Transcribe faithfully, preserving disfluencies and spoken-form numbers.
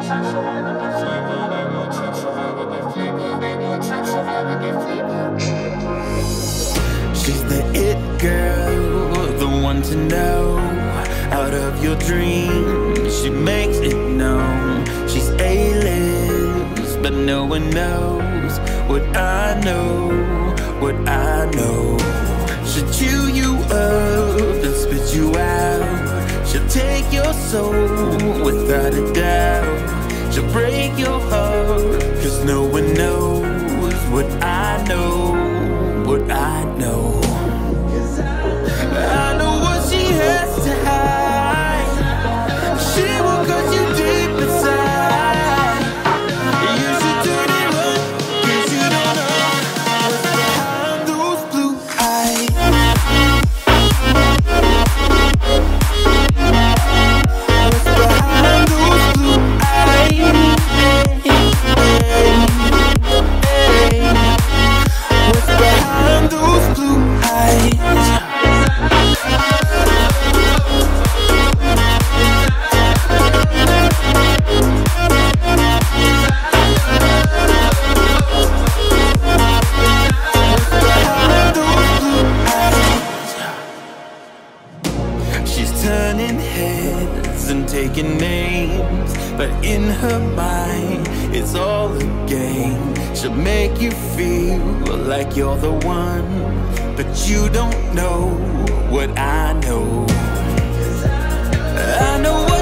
She's the it girl, the one to know. Out of your dreams, she makes it known. She's A-list, but no one knows what I know, what I know. She'll chew you up and spit you out. She'll take your soul without a doubt. She'll break your heart, cause no one knows what I know, what I know. I know what she has to hide. She will cut you deep inside. You should turn it up, cause you don't know what's behind those blue eyes. What's behind those blue eyes. What's behind those blue eyes. Turning heads and taking names, but in her mind, it's all a game. She'll make you feel like you're the one, but you don't know what I know. I know what